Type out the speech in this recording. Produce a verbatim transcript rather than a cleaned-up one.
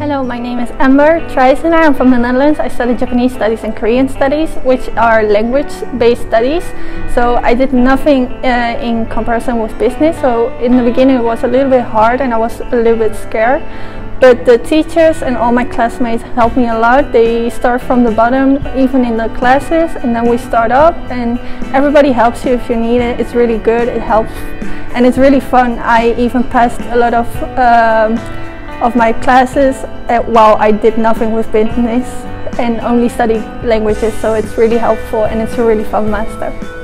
Hello, my name is Amber Trijssenaar. I'm from the Netherlands. I studied Japanese studies and Korean studies, which are language-based studies. So I did nothing uh, in comparison with business. So in the beginning it was a little bit hard and I was a little bit scared. But the teachers and all my classmates helped me a lot. They start from the bottom, even in the classes, and then we start up and everybody helps you if you need it. It's really good, it helps, and it's really fun. I even passed a lot of um, of my classes uh, while I did nothing with business and only studied languages, so it's really helpful and it's a really fun master.